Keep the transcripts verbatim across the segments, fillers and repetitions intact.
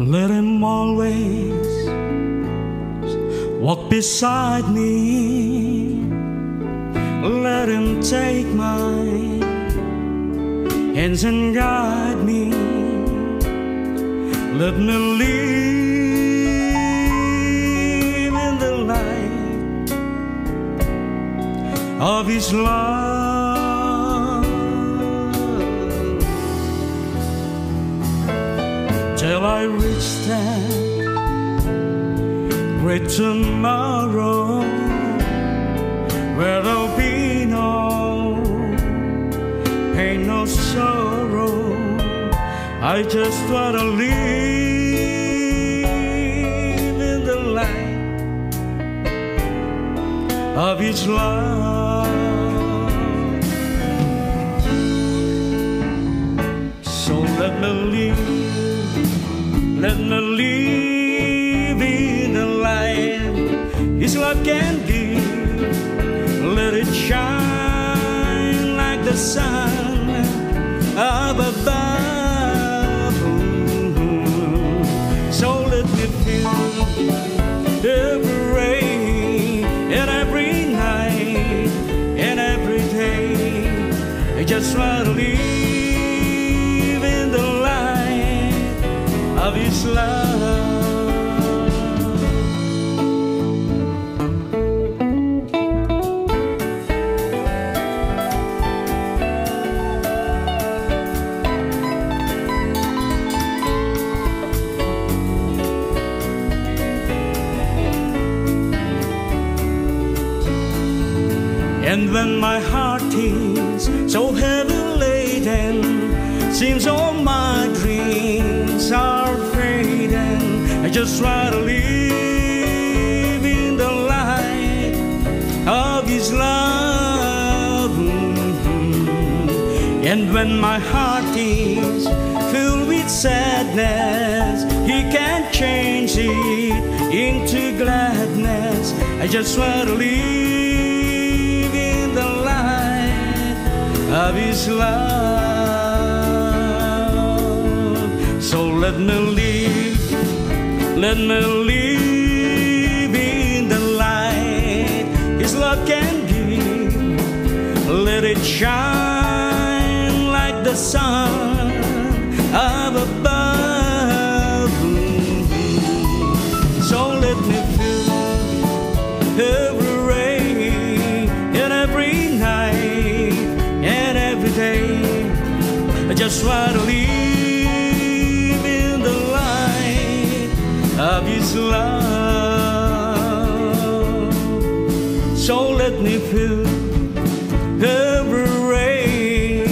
Let him always walk beside me. Let him take my hands and guide me. Let me live in the light of his love. Till I reach that great tomorrow, where there'll be no pain, no sorrow. I just wanna live in the light of his love. So let me live. Let me live in the light his love can give. Let it shine like the sun up above. Ooh. So let me feel every rain and every night and every day. I just want to live of his love. And when my heart is so heavy laden, seems all my dreams are I just want to live in the light of his love. And when my heart is filled with sadness, he can change it into gladness. I just want to live in the light of his love. So let me live. Let me live in the light his love can give. Let it shine like the sun up above. So let me feel every rain and every night and every day. I just want to live of his love. So let me feel every rain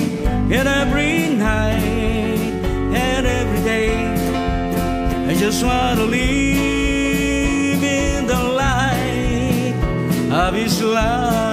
and every night and every day. I just want to live in the light of his love.